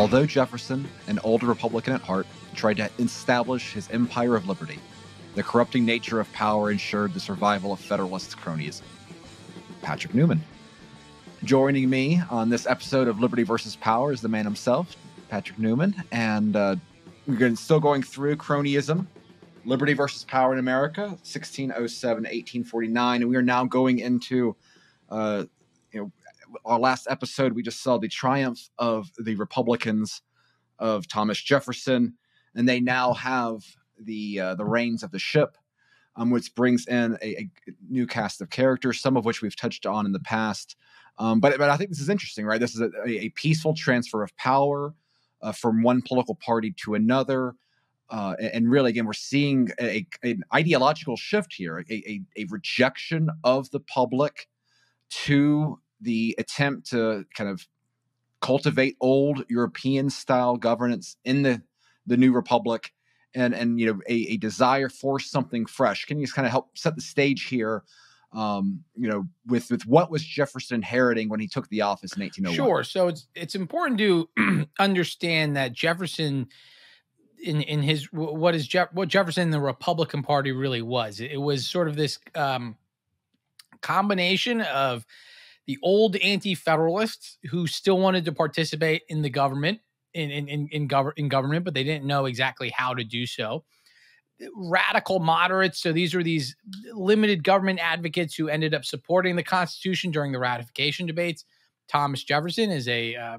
Although Jefferson, an old Republican at heart, tried to establish his empire of liberty, the corrupting nature of power ensured the survival of Federalist cronyism. Patrick Newman. Joining me on this episode of Liberty versus Power is the man himself, Patrick Newman, and we're still going through cronyism, Liberty versus Power in America, 1607 to 1849, and we are now going into our last episode. We just saw the triumph of the Republicans of Thomas Jefferson, and they now have the reins of the ship, which brings in a new cast of characters, some of which we've touched on in the past. But I think this is interesting, right? This is a peaceful transfer of power from one political party to another. And really, again, we're seeing an ideological shift here, a rejection of the public to the attempt to kind of cultivate old European-style governance in the new republic, and you know, a desire for something fresh. Can you just kind of help set the stage here? You know, with what was Jefferson inheriting when he took the office in 1801? Sure. So it's important to understand that Jefferson, what Jefferson and the Republican Party really was. It was sort of this combination of the old anti-federalists who still wanted to participate in the government, in government, but they didn't know exactly how to do so. Radical moderates. So these were these limited government advocates who ended up supporting the Constitution during the ratification debates. Thomas Jefferson is a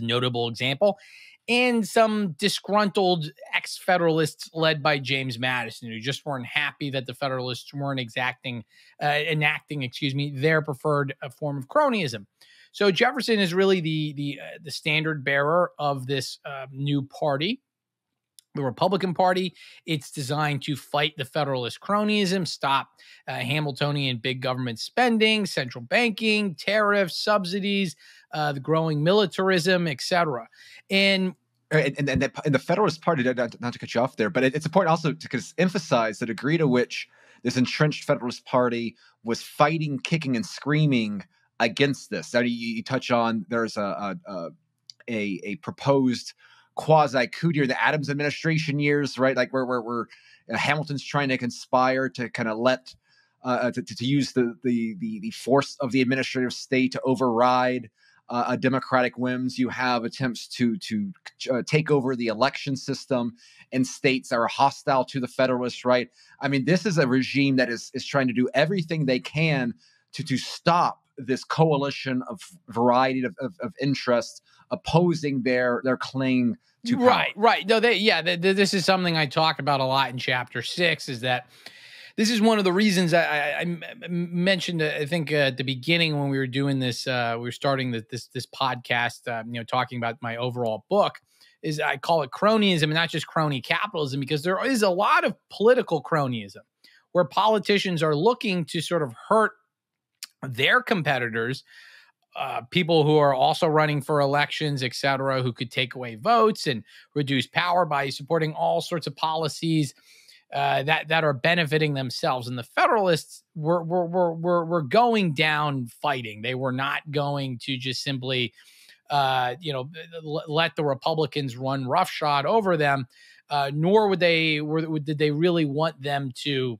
notable example, and some disgruntled ex-Federalists led by James Madison, who just weren't happy that the Federalists weren't enacting their preferred form of cronyism. So Jefferson is really the standard bearer of this new party, the Republican Party. It's designed to fight the Federalist cronyism, stop Hamiltonian big government spending, central banking, tariffs, subsidies, the growing militarism, etc. And the Federalist Party, not to cut you off there, but it's important also to emphasize the degree to which this entrenched Federalist Party was fighting, kicking, and screaming against this. Now, you touch on there's a proposed quasi-coup during the Adams administration years, right? Like where Hamilton's trying to conspire to kind of to use the force of the administrative state to override democratic whims. You have attempts to take over the election system in states that are hostile to the Federalists, right? I mean, this is a regime that is trying to do everything they can to stop this coalition of variety of interests opposing their claim to power. Right. No, this is something I talk about a lot in Chapter 6, is that this is one of the reasons I mentioned, I think, at the beginning when we were doing this, we were starting this podcast, talking about my overall book, is I call it cronyism, and not just crony capitalism, because there is a lot of political cronyism where politicians are looking to sort of hurt their competitors, people who are also running for elections, et cetera, who could take away votes and reduce power by supporting all sorts of policies that are benefiting themselves. And the Federalists were going down fighting. They were not going to just simply, let the Republicans run roughshod over them. Nor would they did they really want them to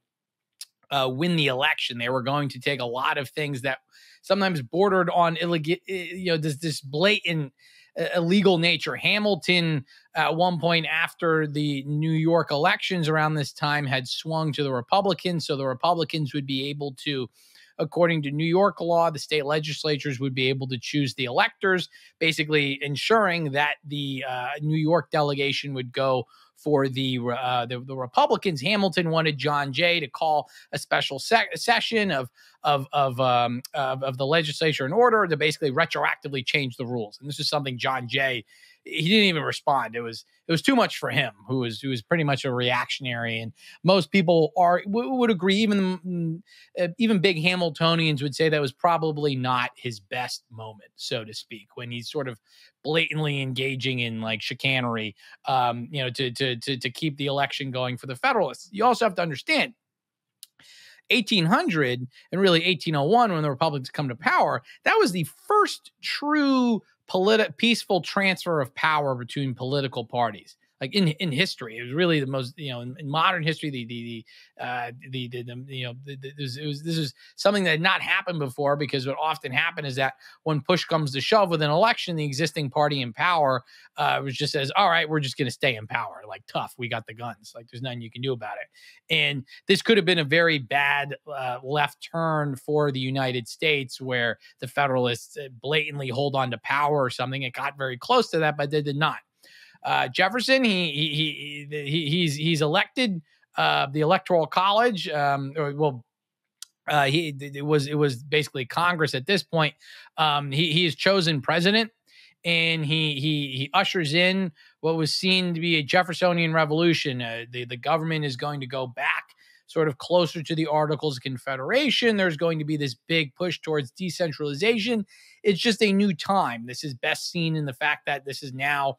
win the election. They were going to take a lot of things that sometimes bordered on illegal, this blatant illegal nature. Hamilton, at one point after the New York elections around this time, had swung to the Republicans. So the Republicans would be able to, according to New York law, the state legislatures would be able to choose the electors, basically ensuring that the New York delegation would go for the Republicans. Hamilton wanted John Jay to call a special session of the legislature in order to basically retroactively change the rules. And this is something John Jay, he didn't even respond. It was too much for him, who was pretty much a reactionary. And most people would agree, even big Hamiltonians would say that was probably not his best moment, so to speak, when he's sort of blatantly engaging in like chicanery, to keep the election going for the Federalists. You also have to understand, 1800 and really 1801, when the Republicans come to power, that was the first true peaceful transfer of power between political parties. Like in history, it was really the most, you know, in modern history, this is something that had not happened before, because what often happened is that when push comes to shove with an election, the existing party in power was just says, all right, we're just going to stay in power. Like, tough, we got the guns. Like, there's nothing you can do about it. And this could have been a very bad left turn for the United States, where the Federalists blatantly hold on to power or something. It got very close to that, but they did not. Jefferson, he's elected the Electoral College. It was basically Congress at this point. He is chosen president, and he ushers in what was seen to be a Jeffersonian revolution. The government is going to go back sort of closer to the Articles of Confederation. There's going to be this big push towards decentralization. It's just a new time. This is best seen in the fact that this is now.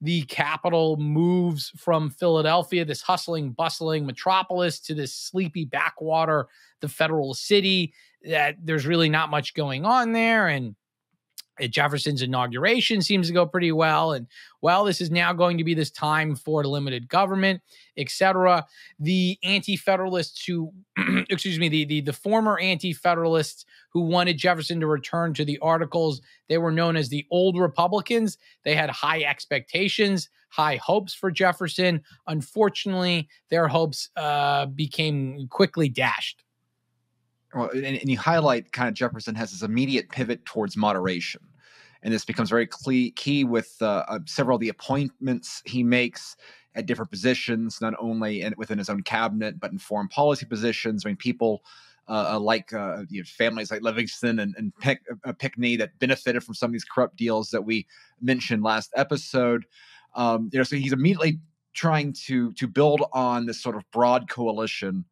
The capital moves from Philadelphia, this hustling, bustling metropolis, to this sleepy backwater, the federal city, that there's really not much going on there. And Jefferson's inauguration seems to go pretty well. And, well, this is now going to be this time for limited government, etc. The anti-federalists who, excuse me, the former anti-federalists who wanted Jefferson to return to the Articles, they were known as the Old Republicans. They had high expectations, high hopes for Jefferson. Unfortunately, their hopes became quickly dashed. Well, and you highlight kind of Jefferson has this immediate pivot towards moderation. And this becomes very key with several of the appointments he makes at different positions, not only within his own cabinet, but in foreign policy positions. I mean, people families like Livingston and Pinckney that benefited from some of these corrupt deals that we mentioned last episode. So he's immediately trying to build on this sort of broad coalition,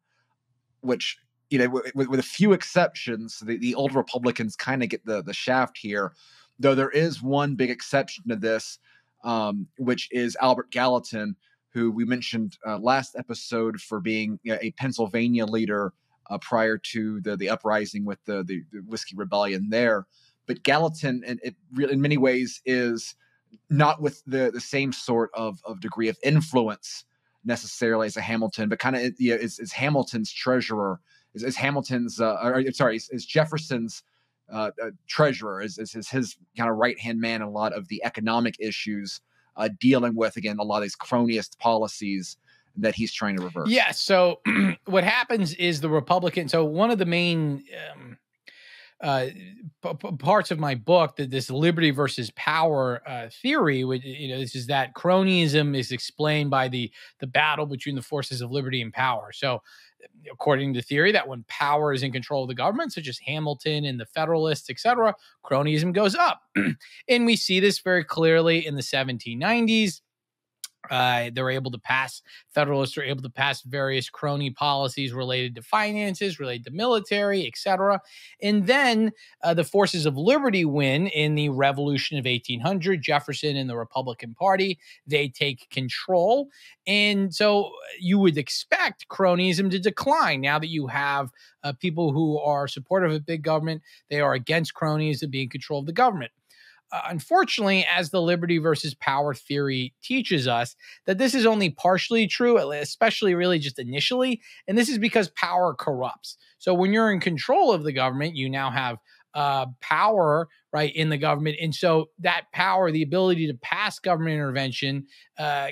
which, you know, with a few exceptions, the old Republicans kind of get the shaft here, though there is one big exception to this, which is Albert Gallatin, who we mentioned last episode for being a Pennsylvania leader prior to the uprising with the Whiskey Rebellion there. But Gallatin, in many ways, is not with the same sort of degree of influence necessarily as a Hamilton, but kind of is Hamilton's treasurer. Is Jefferson's treasurer, is his kind of right-hand man in a lot of the economic issues, dealing with, again, a lot of these cronyist policies that he's trying to reverse. Yeah, so what happens is the Republican – so one of the main parts of my book, that this liberty versus power theory, which, you know, this is that cronyism is explained by the battle between the forces of liberty and power. So according to theory, that when power is in control of the government, such as Hamilton and the Federalists, etc., cronyism goes up. And we see this very clearly in the 1790s. Federalists are able to pass various crony policies related to finances, related to military, etc. And then the forces of liberty win in the Revolution of 1800. Jefferson and the Republican Party, they take control. And so you would expect cronyism to decline now that you have people who are supportive of big government. They are against cronies and being in control of the government. Unfortunately, as the liberty versus power theory teaches us, that this is only partially true, especially really just initially. And this is because power corrupts. So when you're in control of the government, you now have power, right, in the government. And so that power, the ability to pass government intervention,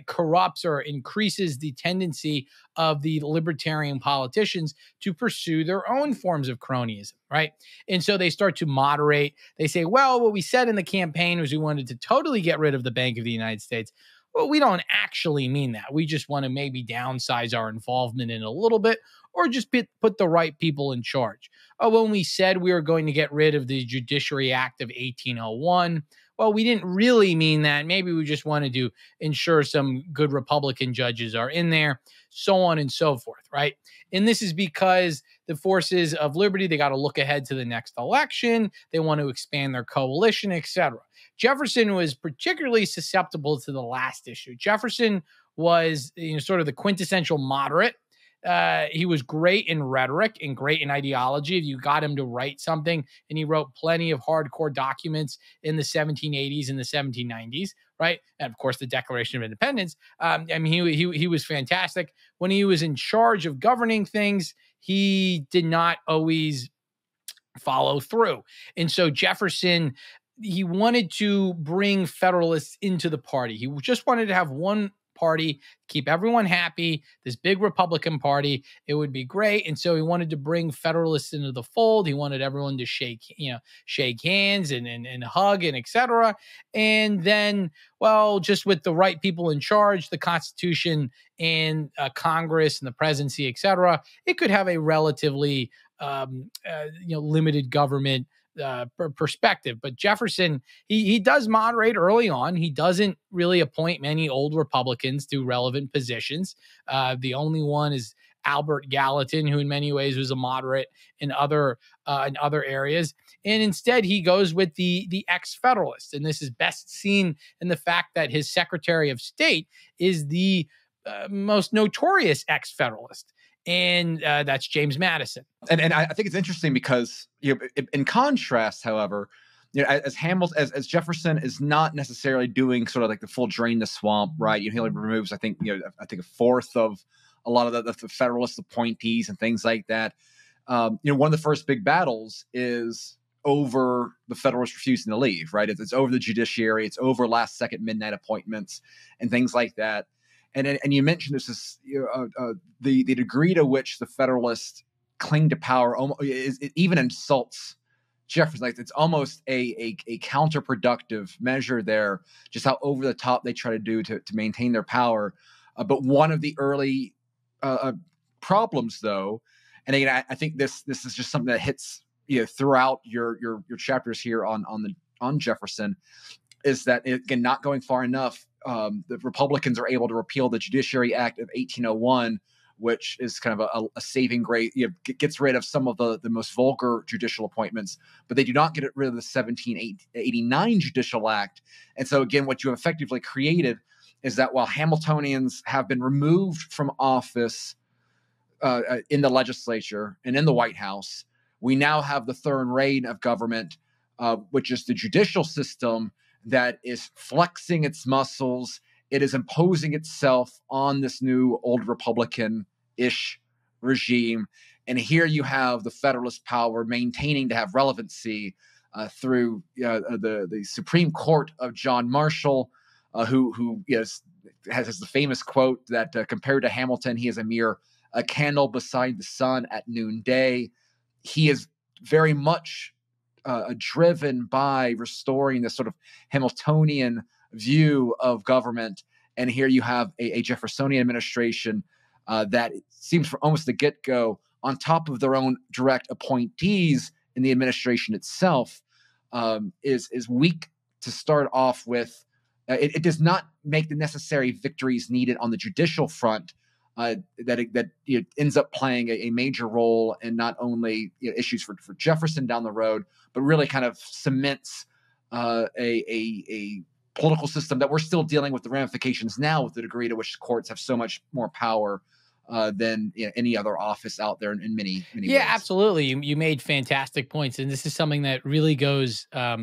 corrupts or increases the tendency of the libertarian politicians to pursue their own forms of cronyism, right? And so they start to moderate. They say, well, what we said in the campaign was we wanted to totally get rid of the Bank of the United States. Well, we don't actually mean that. We just want to maybe downsize our involvement in a little bit, or just put the right people in charge. When we said we were going to get rid of the Judiciary Act of 1801, well, we didn't really mean that. Maybe we just wanted to ensure some good Republican judges are in there, so on and so forth, right? And this is because the forces of liberty, they got to look ahead to the next election. They want to expand their coalition, etc. Jefferson was particularly susceptible to the last issue. Jefferson was, you know, sort of the quintessential moderate. He was great in rhetoric and great in ideology. If you got him to write something, and he wrote plenty of hardcore documents in the 1780s and the 1790s, right? And of course, the Declaration of Independence. I mean, he was fantastic. When he was in charge of governing things, he did not always follow through. And so Jefferson, he wanted to bring Federalists into the party. He just wanted to have one party, keep everyone happy, this big Republican Party. It would be great. And so he wanted to bring Federalists into the fold. He wanted everyone to shake hands and hug and etc. And then, well, just with the right people in charge, the Constitution and Congress and the presidency, etc., it could have a relatively limited government perspective. But Jefferson, he does moderate early on. He doesn't really appoint many old Republicans to relevant positions. The only one is Albert Gallatin, who in many ways was a moderate in other areas. And instead, he goes with the ex-Federalists. And this is best seen in the fact that his Secretary of State is the most notorious ex-Federalist. And that's James Madison. And I think it's interesting because, you know, in contrast, however, you know, as Jefferson is not necessarily doing sort of like the full drain the swamp, right? You know, he only removes, I think a fourth of a lot of the Federalist appointees and things like that. You know, one of the first big battles is over the Federalists refusing to leave, right? It's over the judiciary, it's over last second midnight appointments and things like that. And you mentioned this is the degree to which the Federalists cling to power. It even insults Jefferson. Like, it's almost a counterproductive measure there, just how over the top they try to do to maintain their power. But one of the early problems, though, and again, I think this is just something that hits, you know, throughout your chapters here on Jefferson, is that, again, not going far enough. The Republicans are able to repeal the Judiciary Act of 1801, which is kind of a saving grace, you know, gets rid of some of the most vulgar judicial appointments, but they do not get rid of the 1789 Judicial Act. And so, again, what you have effectively created is that while Hamiltonians have been removed from office in the legislature and in the White House, we now have the third reign of government, which is the judicial system, that is flexing its muscles. It is imposing itself on this new old Republican-ish regime. And here you have the Federalist power maintaining to have relevancy through the Supreme Court of John Marshall, who is, has the famous quote that compared to Hamilton, he is a mere candle beside the sun at noonday. He is very much driven by restoring this sort of Hamiltonian view of government. And here you have a Jeffersonian administration that seems from almost the get-go, on top of their own direct appointees in the administration itself, is weak to start off with. It does not make the necessary victories needed on the judicial front that you know, ends up playing a major role in not only, you know, issues for Jefferson down the road, but really kind of cements a political system that we're still dealing with the ramifications now, with the degree to which courts have so much more power than, you know, any other office out there in many ways. Yeah, absolutely. You made fantastic points. And this is something that really goes, I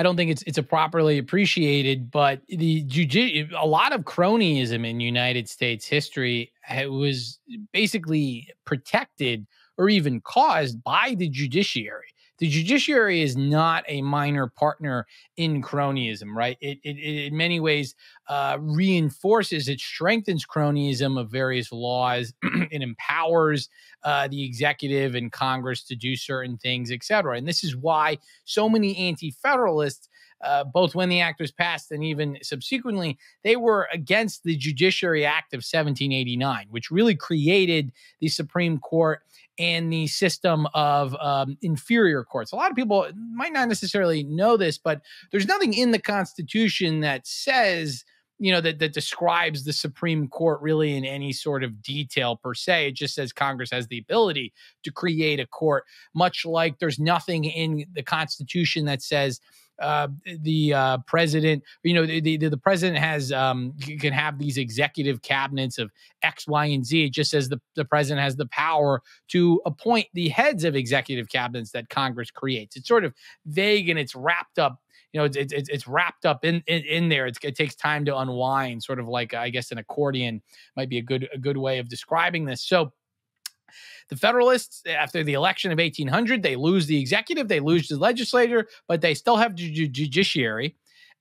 don't think it's a properly appreciated, but a lot of cronyism in United States history was basically protected or even caused by the judiciary. The judiciary is not a minor partner in cronyism, right? It in many ways reinforces, it strengthens cronyism of various laws. It empowers the executive and Congress to do certain things, etc. And this is why so many anti-Federalists, both when the act was passed and even subsequently, they were against the Judiciary Act of 1789, which really created the Supreme Court and the system of inferior courts. A lot of people might not necessarily know this, but there's nothing in the Constitution that says, you know, that describes the Supreme Court really in any sort of detail per se. It just says Congress has the ability to create a court, much like there's nothing in the Constitution that says the president, you know, the president has can have these executive cabinets of X, Y, and Z. It just says the president has the power to appoint the heads of executive cabinets that Congress creates. It's sort of vague and it's wrapped up. You know, it's wrapped up in there. It takes time to unwind, sort of like, I guess, an accordion might be a good way of describing this. So the Federalists, after the election of 1800, they lose the executive, they lose the legislature, but they still have the judiciary.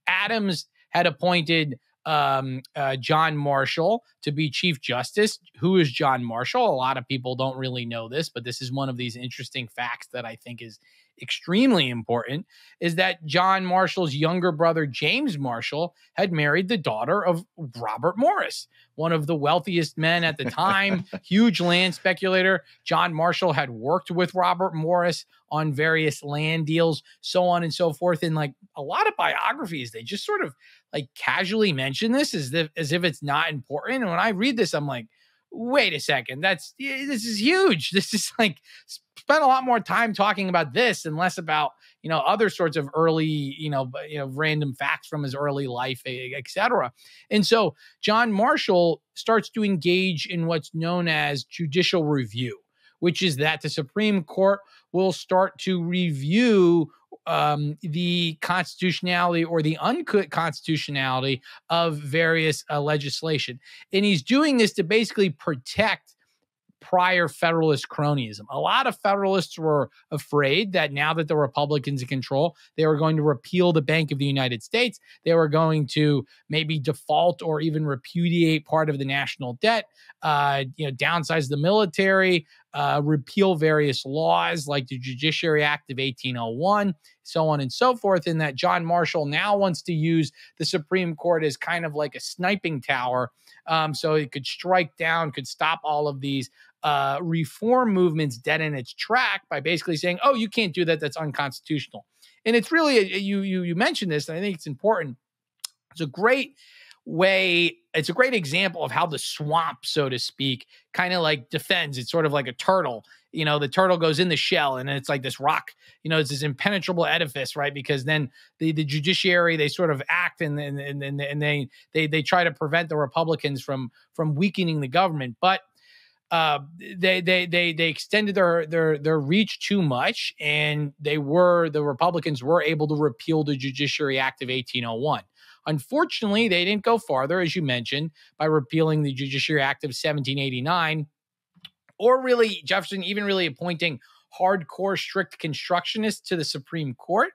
Adams had appointed John Marshall to be Chief Justice. Who is John Marshall? A lot of people don't really know this, but this is one of these interesting facts that I think is extremely important, is that John Marshall's younger brother, James Marshall, had married the daughter of Robert Morris, one of the wealthiest men at the time, huge land speculator. John Marshall had worked with Robert Morris on various land deals, so on and so forth. In like a lot of biographies, they just sort of like casually mention this as if it's not important. And when I read this, I'm like, wait a second, this is huge. This is like, spend a lot more time talking about this and less about, you know, other sorts of early, you know, random facts from his early life, etc. And so John Marshall starts to engage in what's known as judicial review, which is that the Supreme Court will start to review the constitutionality or the unconstitutionality of various legislation. And he's doing this to basically protect prior Federalist cronyism. A lot of Federalists were afraid that now that the Republicans in control, they were going to repeal the Bank of the United States. They were going to maybe default or even repudiate part of the national debt, you know, downsize the military, repeal various laws like the Judiciary Act of 1801, so on and so forth, in that John Marshall now wants to use the Supreme Court as kind of like a sniping tower, so it could strike down, could stop all of these reform movements dead in its track by basically saying, oh, you can't do that, that's unconstitutional. And it's really, you mentioned this, and I think it's important. It's a great example of how the swamp, so to speak, kind of like defends. It's sort of like a turtle. You know, the turtle goes in the shell and it's like this rock, you know, it's this impenetrable edifice, right? Because then the judiciary, they sort of act and they try to prevent the Republicans from weakening the government. But they extended their reach too much, and the Republicans were able to repeal the Judiciary Act of 1801. Unfortunately, they didn't go farther, as you mentioned, by repealing the Judiciary Act of 1789, or really Jefferson even really appointing hardcore strict constructionists to the Supreme Court.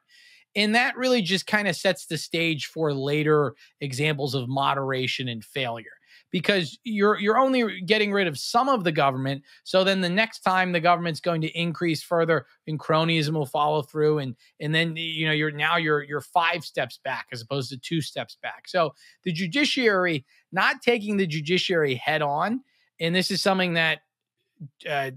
And that really just kind of sets the stage for later examples of moderation and failure, because you're only getting rid of some of the government. So then the next time the government's going to increase further, and cronyism will follow through, and then, you know, you're 5 steps back as opposed to 2 steps back. So the judiciary, not taking the judiciary head on, and this is something that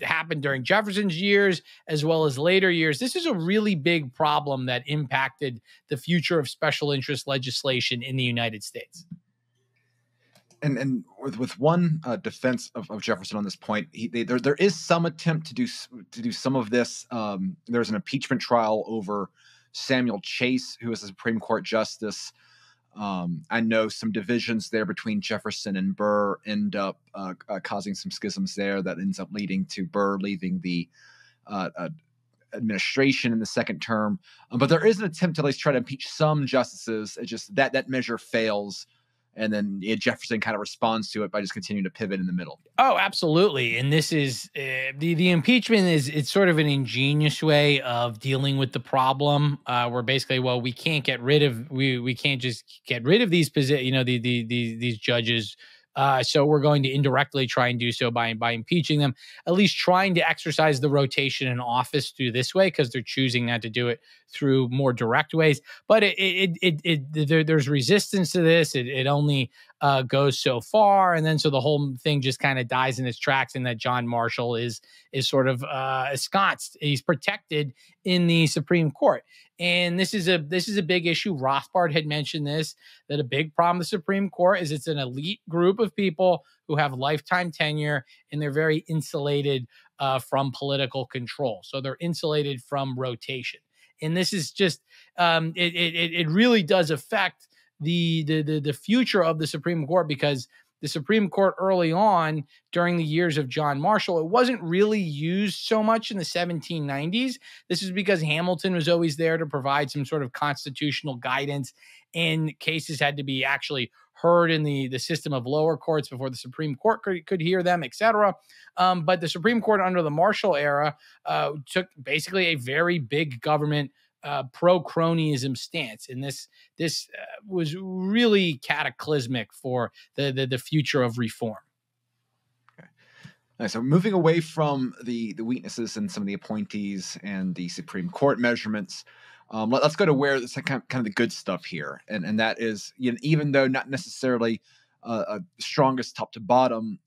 happened during Jefferson's years as well as later years. This is a really big problem that impacted the future of special interest legislation in the United States. And with one defense of Jefferson on this point, there is some attempt to do some of this. There's an impeachment trial over Samuel Chase, who is a Supreme Court justice. I know some divisions there between Jefferson and Burr end up causing some schisms there that ends up leading to Burr leaving the administration in the second term. But there is an attempt to at least try to impeach some justices. It's just that measure fails. And then Jefferson kind of responds to it by just continuing to pivot in the middle. Oh, absolutely. And this is the impeachment it's sort of an ingenious way of dealing with the problem, where basically, well, we can't just get rid of these positions, you know, these judges. So we're going to indirectly try and do so by impeaching them, at least trying to exercise the rotation in office through this way, because they're choosing not to do it through more direct ways. But there's resistance to this. It only goes so far, and then so the whole thing just kind of dies in its tracks, and that John Marshall is sort of ensconced. He's protected in the Supreme Court. And this is a big issue. Rothbard had mentioned this, that a big problem with the Supreme Court is it's an elite group of people who have lifetime tenure, and they're very insulated from political control. So they're insulated from rotation. And this is just it really does affect the future of the Supreme Court, because the Supreme Court early on during the years of John Marshall, it wasn't really used so much in the 1790s. This is because Hamilton was always there to provide some sort of constitutional guidance, and cases had to be actually heard in the system of lower courts before the Supreme Court could hear them, etc. But the Supreme Court under the Marshall era took basically a very big government pro-cronyism stance, and this was really cataclysmic for the future of reform. Okay. All right, so moving away from the weaknesses and some of the appointees and the Supreme Court measurements, let's go to where this kind of the good stuff here, and that is, you know, even though not necessarily strongest top to bottom,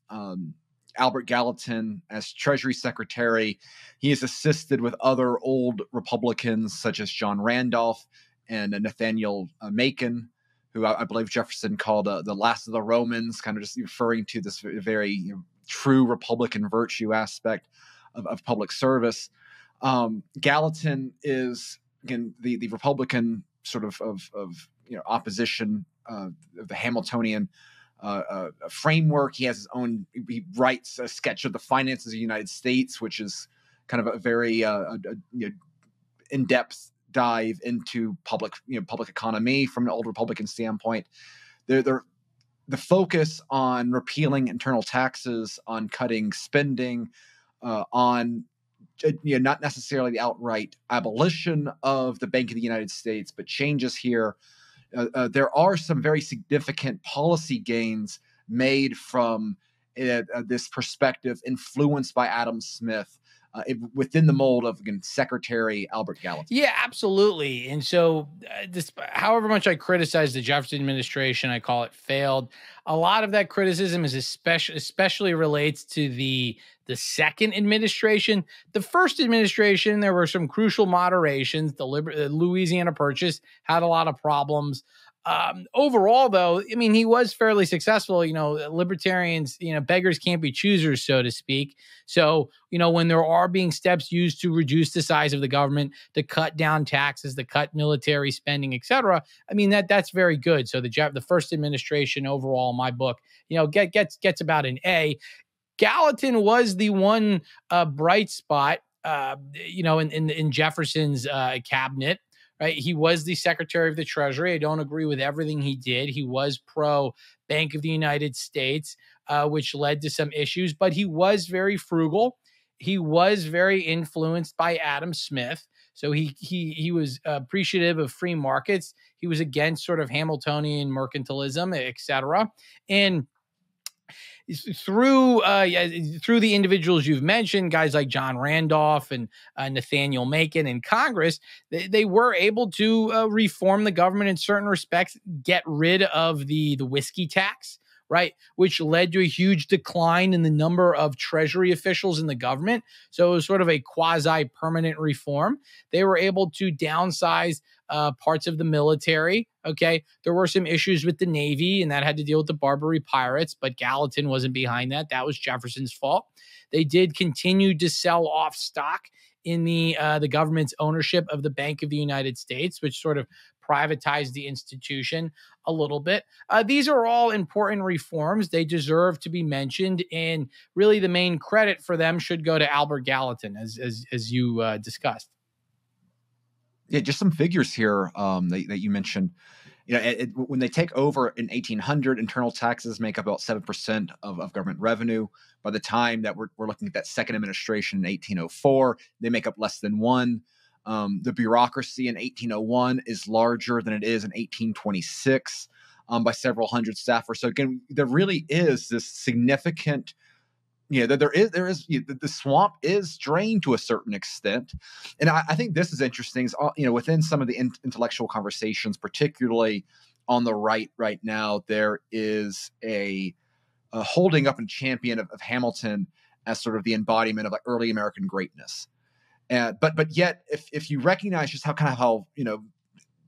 Albert Gallatin as Treasury Secretary, he has assisted with other old Republicans such as John Randolph and Nathaniel Macon, who I believe Jefferson called the last of the Romans, kind of just referring to this very, you know, true Republican virtue aspect of public service. Gallatin is, again, the Republican sort of you know, opposition of the Hamiltonian framework. He has his own. He writes a sketch of the finances of the United States, which is kind of a very you know, in-depth dive into public economy from an old Republican standpoint. The focus on repealing internal taxes, on cutting spending, on, you know, not necessarily the outright abolition of the Bank of the United States, but changes here. There are some very significant policy gains made from this perspective, influenced by Adam Smith, within the mold of, again, Secretary Albert Gallatin. Yeah, absolutely. And so however much I criticize the Jefferson administration, I call it failed. A lot of that criticism is especially relates to the second administration. The first administration, there were some crucial moderations. The Louisiana Purchase had a lot of problems. Overall, though, I mean, he was fairly successful. You know, libertarians, you know, beggars can't be choosers, so to speak. So, you know, when there are being steps used to reduce the size of the government, to cut down taxes, to cut military spending, etc., I mean, that's very good. So the first administration overall, in my book, you know, gets about an A. Gallatin was the one bright spot, you know, in Jefferson's cabinet. Right? He was the Secretary of the Treasury. I don't agree with everything he did. He was pro-Bank of the United States, which led to some issues, but he was very frugal. He was very influenced by Adam Smith. So he was appreciative of free markets. He was against sort of Hamiltonian mercantilism, et cetera. And through the individuals you've mentioned, guys like John Randolph and Nathaniel Macon in Congress, they were able to reform the government in certain respects, get rid of the whiskey tax, right, which led to a huge decline in the number of Treasury officials in the government. So it was sort of a quasi-permanent reform. They were able to downsize parts of the military. Okay, there were some issues with the Navy, and that had to deal with the Barbary pirates, but Gallatin wasn't behind that. That was Jefferson's fault. They did continue to sell off stock in the government's ownership of the Bank of the United States, which sort of privatized the institution a little bit. These are all important reforms. They deserve to be mentioned, and really the main credit for them should go to Albert Gallatin, as you discussed. Yeah, just some figures here that you mentioned. You know, when they take over in 1800, internal taxes make up about 7% of government revenue. By the time that we're looking at that second administration in 1804, they make up less than 1%. The bureaucracy in 1801 is larger than it is in 1826 by several hundred staffers. So again, there really is this significant, you know, there is you know, the swamp is drained to a certain extent. And I think this is interesting, is, you know, within some of the intellectual conversations, particularly on the right now, there is a holding up and champion of Hamilton as sort of the embodiment of, like, early American greatness. But yet, if you recognize just how, you know,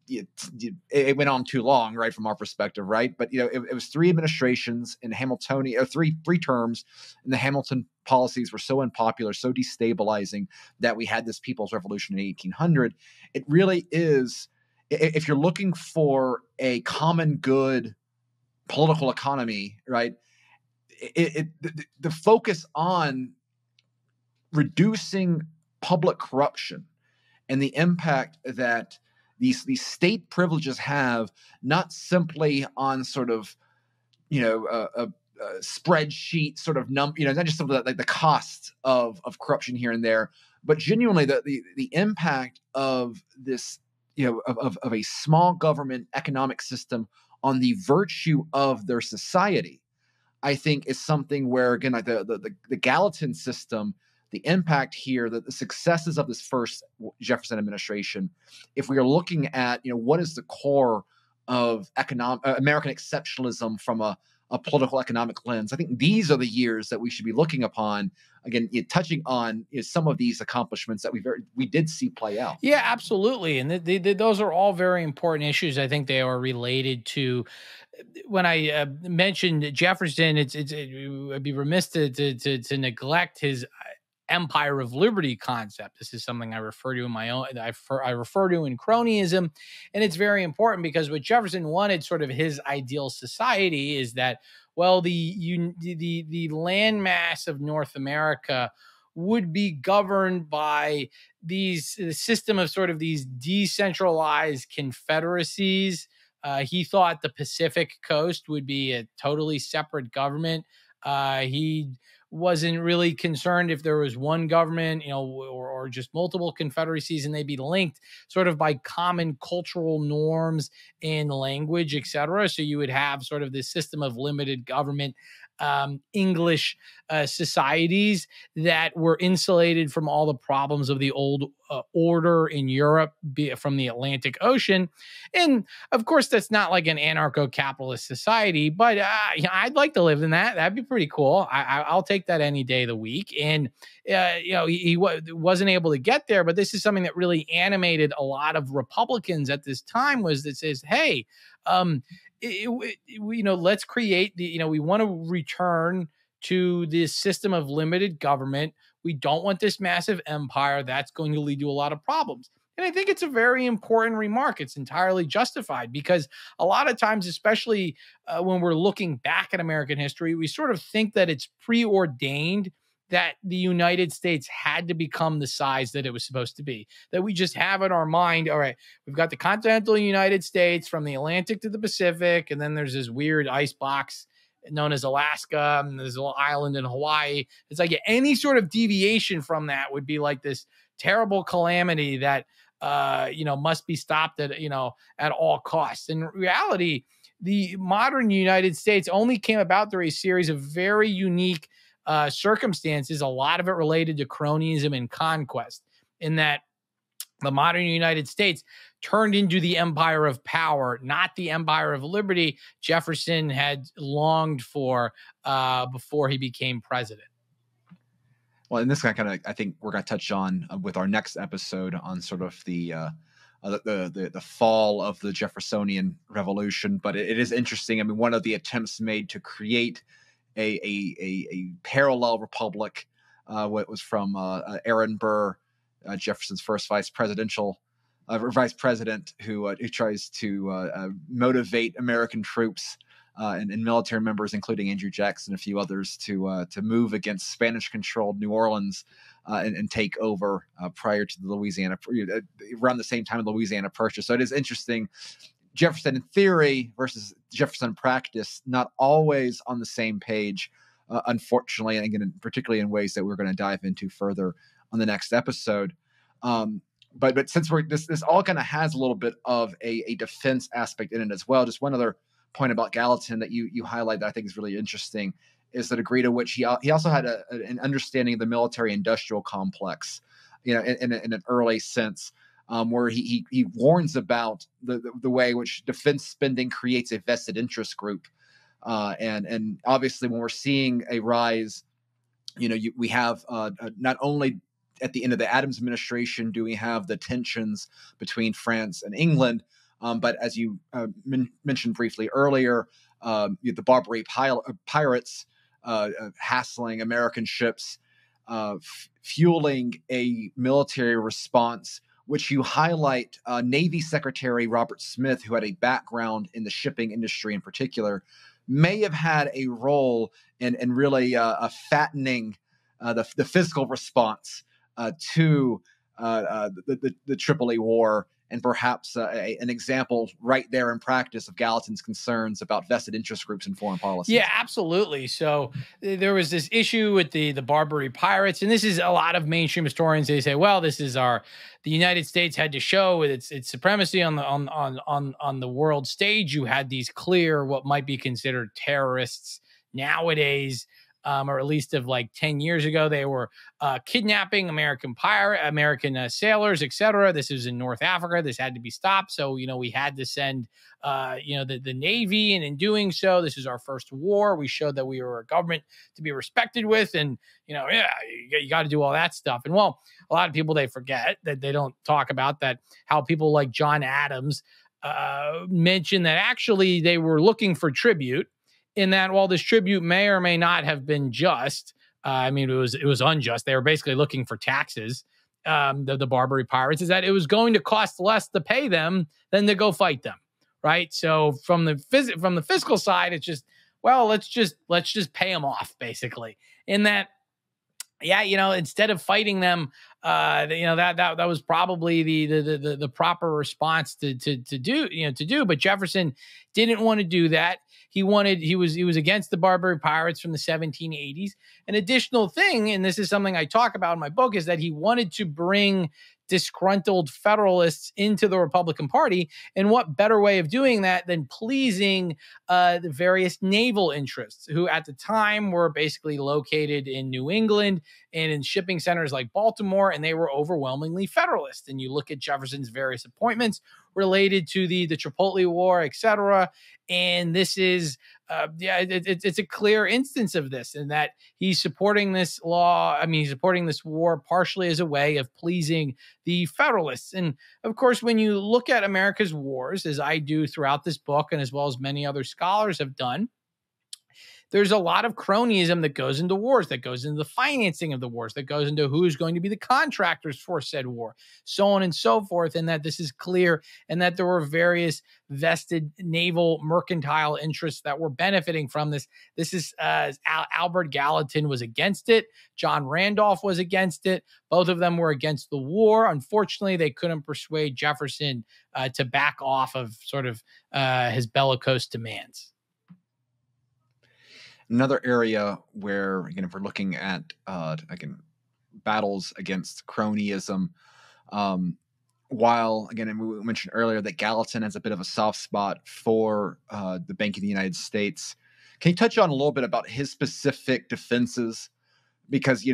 it went on too long, right, from our perspective, right? But, you know, it was three administrations in Hamiltonian, or three terms, and the Hamilton policies were so unpopular, so destabilizing, that we had this People's Revolution in 1800. It really is, if you're looking for a common good political economy, right, the focus on reducing public corruption and the impact that these state privileges have, not simply on sort of, you know, a spreadsheet sort of not just something like the cost of corruption here and there, but genuinely the impact of this, you know, of a small government economic system on the virtue of their society, I think is something where, again, like the Gallatin system, the impact here, the successes of this first Jefferson administration, if we are looking at, you know, what is the core of American exceptionalism from a political economic lens, I think these are the years that we should be looking upon. Again, touching on some of these accomplishments that we did see play out. Yeah, absolutely, and those are all very important issues. I think they are related to. When I mentioned Jefferson, I'd be remiss to neglect his Empire of Liberty concept. This is something I refer to in my own, I refer to in cronyism, and it's very important because what Jefferson wanted, sort of his ideal society, is that, well, the landmass of North America would be governed by the system of sort of these decentralized confederacies. He thought the Pacific coast would be a totally separate government. He wasn't really concerned if there was one government, you know, or just multiple confederacies, and they'd be linked sort of by common cultural norms and language, et cetera. So you would have sort of this system of limited government, English societies that were insulated from all the problems of the old order in Europe from the Atlantic Ocean. And of course, that's not like an anarcho-capitalist society, but I'd like to live in that. That'd be pretty cool. I'll take that any day of the week. And, you know, he wasn't able to get there, but this is something that really animated a lot of Republicans at this time, was that says, hey, you know, let's create the, you know, we want to return to this system of limited government. We don't want this massive empire. That's going to lead to a lot of problems. And I think it's a very important remark. It's entirely justified because a lot of times, especially when we're looking back at American history, we sort of think that it's preordained that the United States had to become the size that it was supposed to be, that we just have in our mind, all right, we've got the continental United States from the Atlantic to the Pacific, and then there's this weird ice box known as Alaska, and there's a little island in Hawaii. It's like any sort of deviation from that would be like this terrible calamity that, you know, must be stopped at, you know, at all costs. In reality, the modern United States only came about through a series of very unique circumstances, a lot of it related to cronyism and conquest, in that the modern United States turned into the empire of power, not the empire of liberty Jefferson had longed for before he became president. Well, and this kind of, I think we're going to touch on with our next episode on sort of the fall of the Jeffersonian Revolution. But it is interesting. I mean, one of the attempts made to create a parallel republic, what was from Aaron Burr, Jefferson's first vice president, who tries to motivate American troops and military members, including Andrew Jackson and a few others, to move against Spanish-controlled New Orleans and take over prior to the Louisiana, around the same time of the Louisiana Purchase. So it is interesting. Jefferson in theory versus Jefferson in practice, not always on the same page, unfortunately, and again, particularly in ways that we're going to dive into further on the next episode. But since this all kind of has a little bit of a defense aspect in it as well. Just one other point about Gallatin that you highlight that I think is really interesting is the degree to which he also had an understanding of the military-industrial complex, you know, in an early sense. Where he warns about the way which defense spending creates a vested interest group, and obviously when we're seeing a rise, you know, we have not only at the end of the Adams administration do we have the tensions between France and England, But as you mentioned briefly earlier, the Barbary pirates hassling American ships, fueling a military response, which you highlight Navy Secretary Robert Smith, who had a background in the shipping industry in particular, may have had a role in really fattening the physical response to the Tripoli War, and perhaps an example right there in practice of Gallatin's concerns about vested interest groups in foreign policy. Yeah, absolutely. So there was this issue with the Barbary pirates, and this is a lot of mainstream historians. They say, well, this is the United States had to show its supremacy on the on the world stage. You had these clear, what might be considered terrorists nowadays. Or at least of like 10 years ago, they were kidnapping American sailors, etc. This was in North Africa. This had to be stopped. So, we had to send, the Navy. And in doing so, this is our first war. We showed that we were a government to be respected with. And, you got to do all that stuff. And, well, a lot of people, they forget that they don't talk about that, how people like John Adams mentioned that actually they were looking for tribute. In that, while this tribute may or may not have been just, it was unjust. They were basically looking for taxes. The Barbary pirates is that it was going to cost less to pay them than to go fight them, right? So from the fiscal side, it's just, well, let's just pay them off, basically. In that, yeah, instead of fighting them, that was probably the proper response to do. But Jefferson didn't want to do that. He was against the Barbary pirates from the 1780s. An additional thing, and this is something I talk about in my book, is that he wanted to bring disgruntled Federalists into the Republican Party. And what better way of doing that than pleasing the various naval interests, who at the time were basically located in New England and in shipping centers like Baltimore, and they were overwhelmingly Federalist. And you look at Jefferson's various appointments related to the Tripoli War, etc. And this is, it's a clear instance of this, in that he's supporting this law. He's supporting this war partially as a way of pleasing the Federalists. And of course, when you look at America's wars, as I do throughout this book, and as well as many other scholars have done, there's a lot of cronyism that goes into wars, that goes into the financing of the wars, that goes into who's going to be the contractors for said war, so on and so forth, and that this is clear, and that there were various vested naval mercantile interests that were benefiting from this. This is Albert Gallatin was against it. John Randolph was against it. Both of them were against the war. Unfortunately, they couldn't persuade Jefferson to back off of sort of his bellicose demands. Another area where, if we're looking at, battles against cronyism, while, and we mentioned earlier that Gallatin has a bit of a soft spot for the Bank of the United States, can you touch on a little bit about his specific defenses? Because,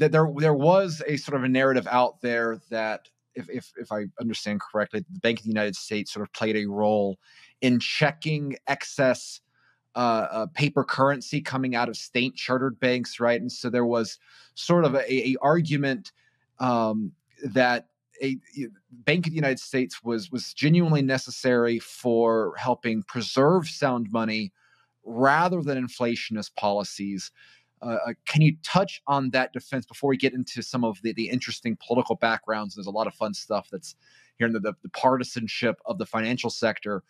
there was a sort of a narrative out there that, if I understand correctly, the Bank of the United States sort of played a role in checking excess paper currency coming out of state chartered banks, right? And so there was sort of a argument that a Bank of the United States was genuinely necessary for helping preserve sound money rather than inflationist policies. Can you touch on that defense before we get into some of the interesting political backgrounds? There's a lot of fun stuff that's here in the partisanship of the financial sector.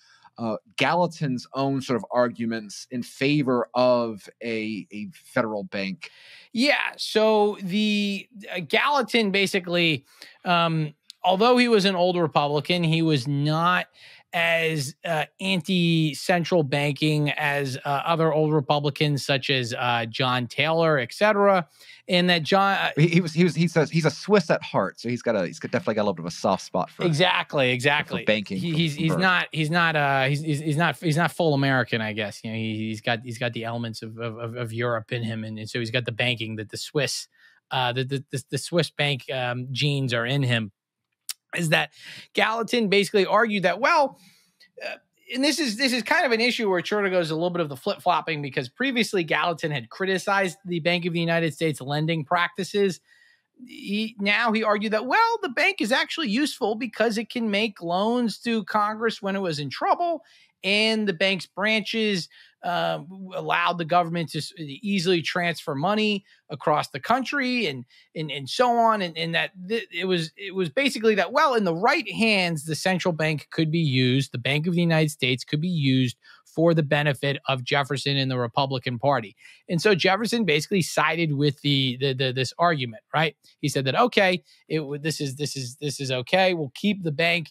Gallatin's own sort of arguments in favor of a federal bank. Yeah. So the Gallatin basically, although he was an old Republican, he was not as anti-central banking as other old Republicans, such as John Taylor, etc. And that John, he says he's a Swiss at heart, so he's definitely got a little bit of a soft spot for exactly for banking. He's not full American, I guess. He's got the elements of Europe in him, and so he's got the banking that the Swiss the Swiss bank genes are in him. Is that Gallatin basically argued that, well, and this is kind of an issue where it sort of goes a little bit of the flip-flopping, because previously Gallatin had criticized the Bank of the United States lending practices. Now he argued that, well, the bank is actually useful because it can make loans to Congress when it was in trouble, and the bank's branches allowed the government to easily transfer money across the country and so on. And that it was basically that, well, in the right hands, the central bank could be used, the Bank of the United States could be used for the benefit of Jefferson and the Republican Party. And so Jefferson basically sided with this argument, right? He said that, okay, this is okay. We'll keep the bank.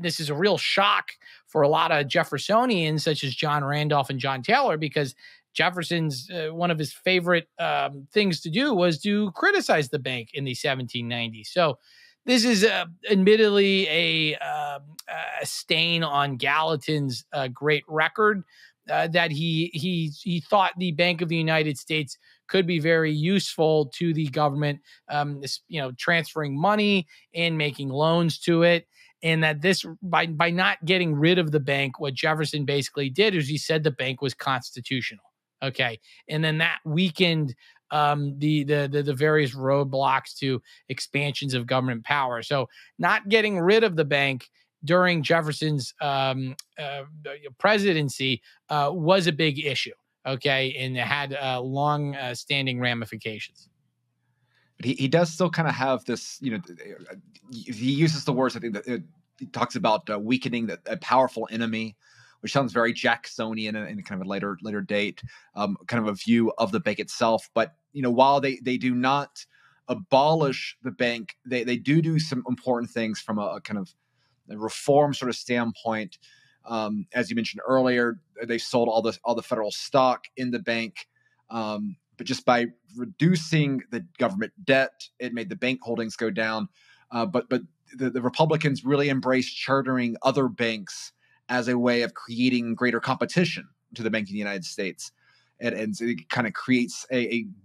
This is a real shock for a lot of Jeffersonians, such as John Randolph and John Taylor, because Jefferson's one of his favorite things to do was to criticize the bank in the 1790s. So this is admittedly a stain on Gallatin's great record, that he thought the Bank of the United States could be very useful to the government, transferring money and making loans to it. And that this, by not getting rid of the bank, what Jefferson basically did is he said the bank was constitutional. Okay, and then that weakened the various roadblocks to expansions of government power. So not getting rid of the bank during Jefferson's presidency was a big issue. Okay, and it had long-standing ramifications. He does still kind of have this, he uses the words, I think, that he talks about weakening a powerful enemy, which sounds very Jacksonian in kind of a later date, kind of a view of the bank itself. But, while they do not abolish the bank, they do some important things from a kind of a reform sort of standpoint. As you mentioned earlier, they sold all the federal stock in the bank. But just by reducing the government debt, it made the bank holdings go down. But the Republicans really embraced chartering other banks as a way of creating greater competition to the Bank of the United States. And so it kind of creates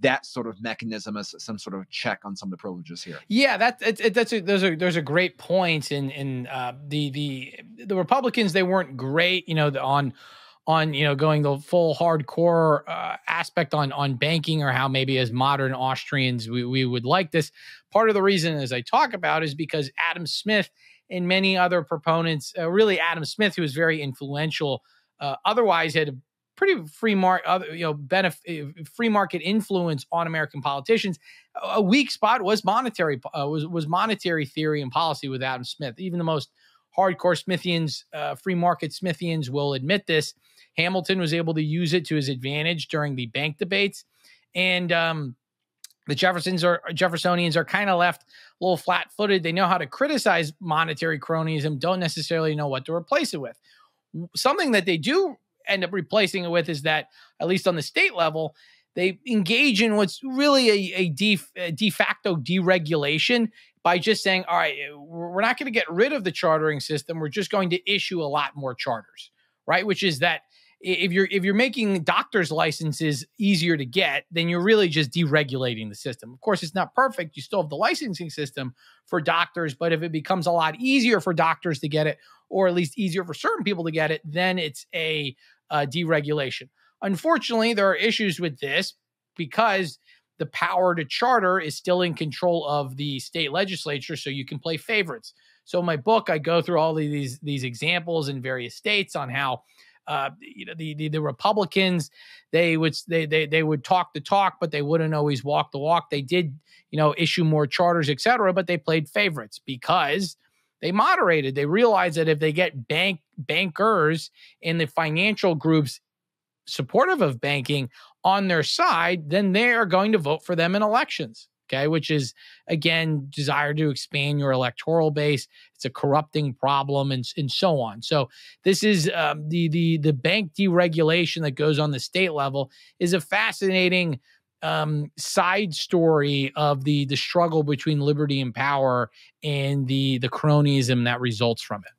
that sort of mechanism as some sort of check on some of the privileges here. Yeah, those are great points. And the Republicans, they weren't great, on going the full hardcore aspect on banking, or how maybe as modern Austrians we would like this. Part of the reason, as I talk about, is because Adam Smith and many other proponents, really Adam Smith, who was very influential, otherwise had a pretty free market influence on American politicians. A weak spot was monetary theory and policy with Adam Smith. Even the most hardcore Smithians, free market Smithians, will admit this. Hamilton was able to use it to his advantage during the bank debates, and the Jeffersonians are kind of left a little flat-footed. They know how to criticize monetary cronyism, don't necessarily know what to replace it with. Something that they do end up replacing it with is that, at least on the state level, they engage in what's really a de facto deregulation by just saying, all right, we're not going to get rid of the chartering system. We're just going to issue a lot more charters, right? Which is that if you're making doctor's licenses easier to get, then you're really just deregulating the system. Of course, it's not perfect. You still have the licensing system for doctors, but if it becomes a lot easier for doctors to get it, or at least easier for certain people to get it, then it's a deregulation. Unfortunately, there are issues with this because the power to charter is still in control of the state legislature, so you can play favorites. So in my book, I go through all these examples in various states on how the Republicans, they would talk the talk, but they wouldn't always walk the walk. They did issue more charters, et cetera, but they played favorites because they moderated. They realized that if they get bankers and the financial groups supportive of banking on their side, then they are going to vote for them in elections, okay? Which is, again, desire to expand your electoral base. It's a corrupting problem, and so on. So this is the bank deregulation that goes on the state level is a fascinating side story of the struggle between liberty and power and the cronyism that results from it.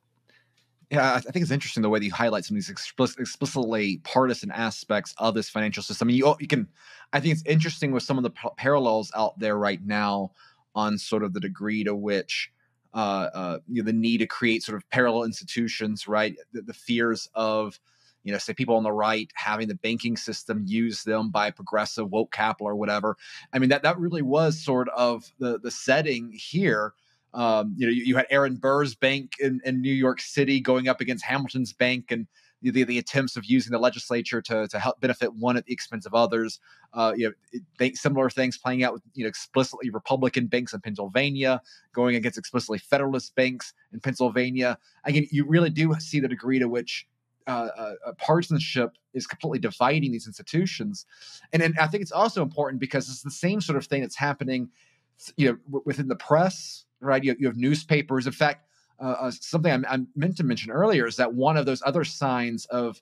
Yeah, I think it's interesting the way that you highlight some of these explicitly partisan aspects of this financial system. I mean, you can, I think it's interesting with some of the parallels out there right now on sort of the degree to which the need to create sort of parallel institutions, right? The fears of you know, say people on the right having the banking system use them by progressive woke capital or whatever. I mean, that really was sort of the setting here. You know, you had Aaron Burr's bank in New York City going up against Hamilton's bank, and the attempts of using the legislature to help benefit one at the expense of others. You know, similar things playing out with, you know, explicitly Republican banks in Pennsylvania going against explicitly Federalist banks in Pennsylvania. Again, you really do see the degree to which partisanship is completely dividing these institutions. And I think it's also important because it's the same sort of thing that's happening, you know, within the press, right? You have newspapers. In fact, something I meant to mention earlier is that one of those other signs of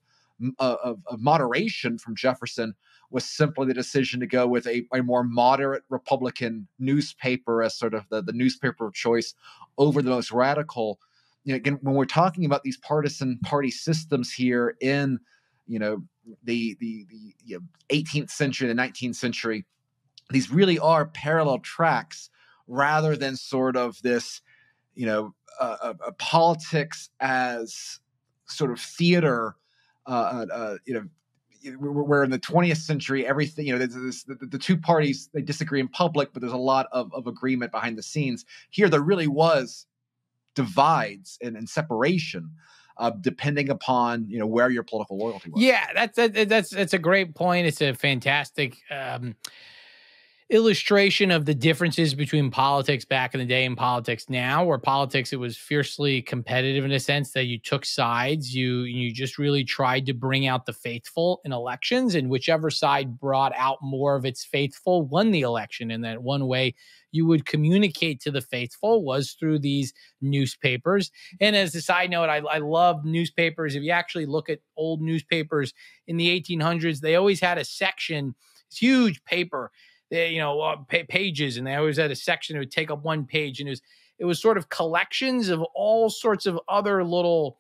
moderation from Jefferson was simply the decision to go with a more moderate Republican newspaper as sort of the newspaper of choice over the most radical. You know, again, when we're talking about these partisan party systems here in, you know, the you know, 18th century, the 19th century, these really are parallel tracks rather than sort of this, you know, politics as sort of theater, you know, where in the 20th century, everything, you know, the two parties, they disagree in public, but there's a lot of agreement behind the scenes. Here, there really was divides and separation, depending upon, you know, where your political loyalty was. Yeah, that's a great point. It's a fantastic illustration of the differences between politics back in the day and politics now, where politics, it was fiercely competitive in a sense that you took sides. You just really tried to bring out the faithful in elections, and whichever side brought out more of its faithful won the election. And that one way you would communicate to the faithful was through these newspapers. And as a side note, I love newspapers. If you actually look at old newspapers in the 1800s, they always had a section, it's huge paper, you know, pages, and they always had a section that would take up one page, and it was sort of collections of all sorts of other little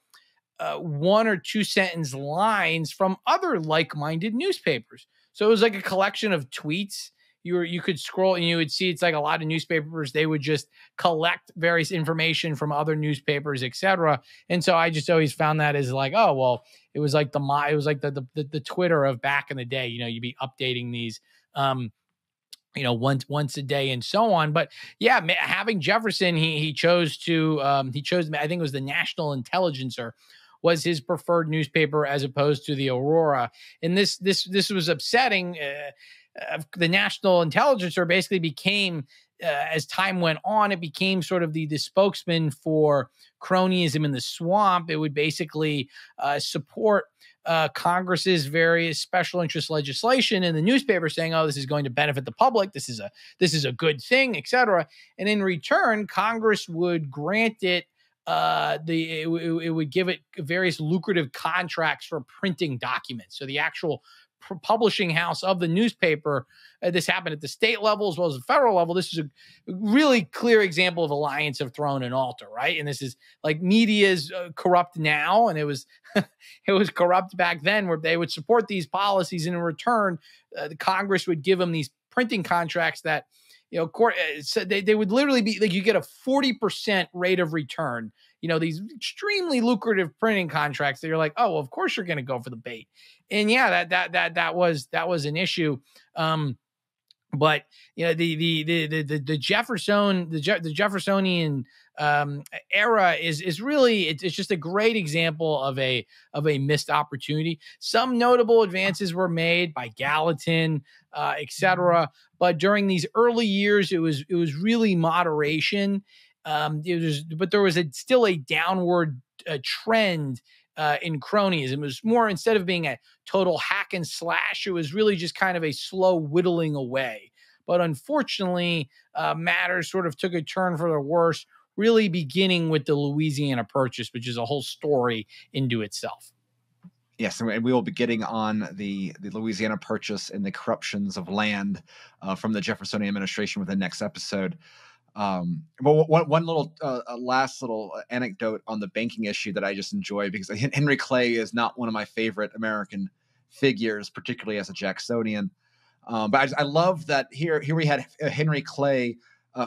one or two sentence lines from other like-minded newspapers. So it was like a collection of tweets. You could scroll and you would see, it's like a lot of newspapers, they would just collect various information from other newspapers, etc. And so I just always found that as like, oh, well, it was like the Twitter of back in the day. You know, you'd be updating these you know, once a day and so on. But yeah, having Jefferson, he chose to, I think it was the National Intelligencer was his preferred newspaper as opposed to the Aurora. And this was upsetting. The National Intelligencer basically became, as time went on, it became sort of the spokesman for cronyism in the swamp. It would basically support Congress's various special interest legislation, and the newspaper saying, oh, this is going to benefit the public, this is a good thing, etc. And in return, Congress would grant it it would give it various lucrative contracts for printing documents. So the actual publishing house of the newspaper, this happened at the state level as well as the federal level. This is a really clear example of alliance of throne and altar, right? And this is like media's corrupt now, and it was corrupt back then, where they would support these policies, and in return, the Congress would give them these printing contracts that, you know, so they would literally be like, you get a 40% rate of return. You know, these extremely lucrative printing contracts that you're like, oh, well, of course you're going to go for the bait. And yeah, that was an issue. But you know, the Jeffersonian era is really, it's just a great example of a missed opportunity. Some notable advances were made by Gallatin, etc. But during these early years, it was really moderation. But there was still a downward trend in cronyism. It was more, instead of being a total hack and slash, it was really just kind of a slow whittling away. But unfortunately, matters sort of took a turn for the worse, really beginning with the Louisiana Purchase, which is a whole story into itself. Yes, and we will be getting on the Louisiana Purchase and the corruptions of land from the Jeffersonian administration with the next episode. But one little last little anecdote on the banking issue that I just enjoy, because Henry Clay is not one of my favorite American figures, particularly as a Jacksonian. But I love that here we had Henry Clay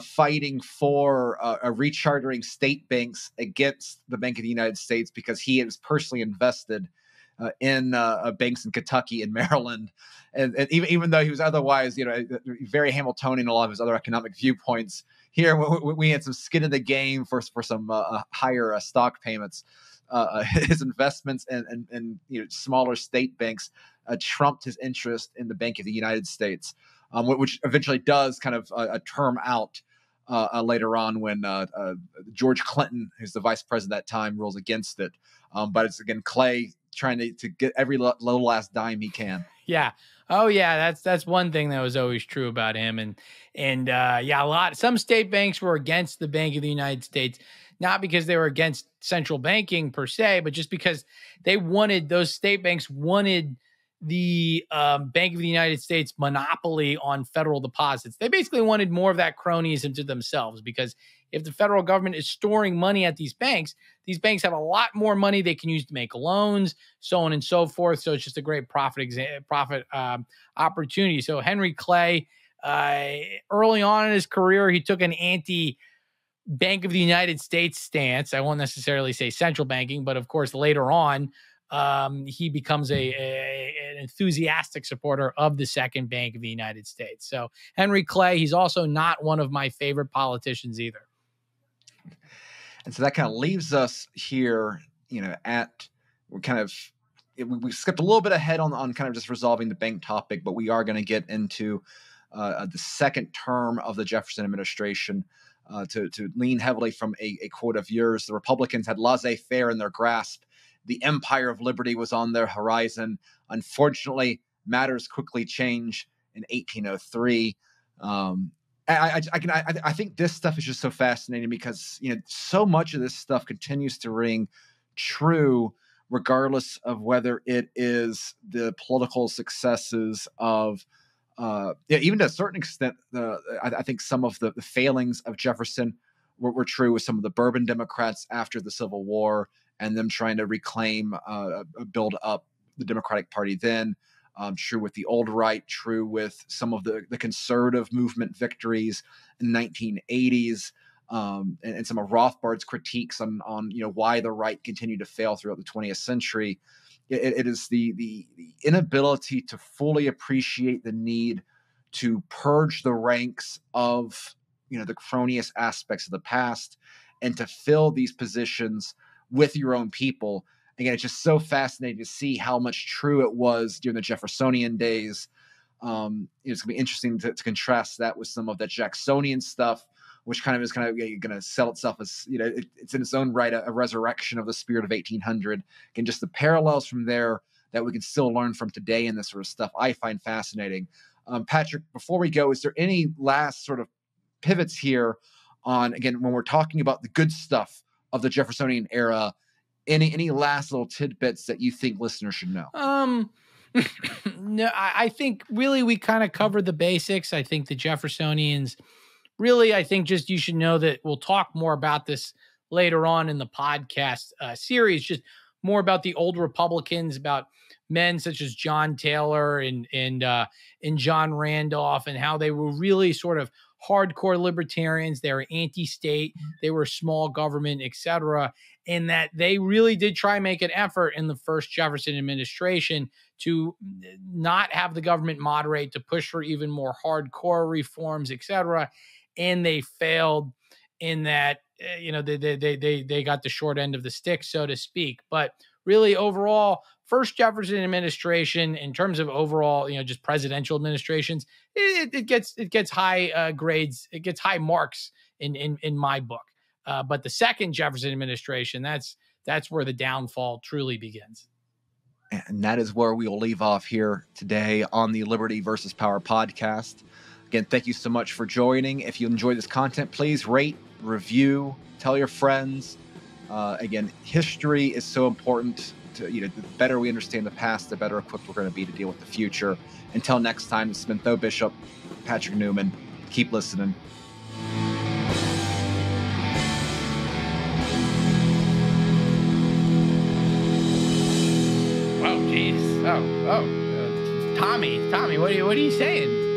fighting for rechartering state banks against the Bank of the United States, because he was personally invested in banks in Kentucky and Maryland. And even though he was otherwise, you know, very Hamiltonian, a lot of his other economic viewpoints, here we had some skin in the game for some higher stock payments. His investments in you know, smaller state banks trumped his interest in the Bank of the United States, which eventually does kind of term out later on when George Clinton, who's the vice president at that time, rules against it. But it's, again, Clay trying to get every little last dime he can. Yeah. Oh, yeah. That's one thing that was always true about him. And yeah, some state banks were against the Bank of the United States, not because they were against central banking per se, but just because they wanted, those state banks wanted the Bank of the United States monopoly on federal deposits. They basically wanted more of that cronyism to themselves, because if the federal government is storing money at these banks have a lot more money they can use to make loans, so on and so forth. So it's just a great profit opportunity. So Henry Clay, early on in his career, he took an anti-Bank of the United States stance. I won't necessarily say central banking, but of course later on, he becomes an enthusiastic supporter of the Second Bank of the United States. So Henry Clay, he's also not one of my favorite politicians either. And so that kind of leaves us here, you know, we skipped a little bit ahead on kind of just resolving the bank topic, but we are going to get into the second term of the Jefferson administration. To lean heavily from a quote of yours, the Republicans had laissez-faire in their grasp. The empire of liberty was on their horizon. Unfortunately, matters quickly change in 1803. I think this stuff is just so fascinating, because you know so much of this stuff continues to ring true, regardless of whether it is the political successes of. Even to a certain extent, I think some of the failings of Jefferson were true with some of the Bourbon Democrats after the Civil War and them trying to reclaim, build up the Democratic Party then, true with the old right, true with some of the conservative movement victories in 1980s, and some of Rothbard's critiques on you know why the right continued to fail throughout the 20th century. It is the inability to fully appreciate the need to purge the ranks of, you know, the cronyist aspects of the past and to fill these positions with your own people. Again, it's just so fascinating to see how much true it was during the Jeffersonian days. It's going to be interesting to contrast that with some of the Jacksonian stuff, which kind of is going to sell itself as, you know, it's in its own right, a resurrection of the spirit of 1800. Again, just the parallels from there that we can still learn from today and this sort of stuff I find fascinating. Patrick, before we go, is there any last sort of pivots here on, again, when we're talking about the good stuff of the Jeffersonian era, any last little tidbits that you think listeners should know? No, I think really we kind of covered the basics. I think the Jeffersonians... Really, I think just you should know that we'll talk more about this later on in the podcast series, just more about the old Republicans, about men such as John Taylor and John Randolph, and how they were really sort of hardcore libertarians. They were anti-state, they were small government, etc., and that they really did try and make an effort in the first Jefferson administration to not have the government moderate, to push for even more hardcore reforms, etc., and they failed in that, you know, they got the short end of the stick, so to speak. But really overall, first Jefferson administration in terms of overall, you know, just presidential administrations, it gets high grades, it gets high marks in my book. But the second Jefferson administration, that's where the downfall truly begins. And that is where we will leave off here today on the Liberty versus Power podcast. Again, thank you so much for joining. If you enjoy this content, please rate, review, tell your friends. Again, history is so important. To, you know, the better we understand the past, the better equipped we're going to be to deal with the future. Until next time, it's been Tho Bishop, Patrick Newman. Keep listening. Wow, geez. Oh, Tommy, what are you saying?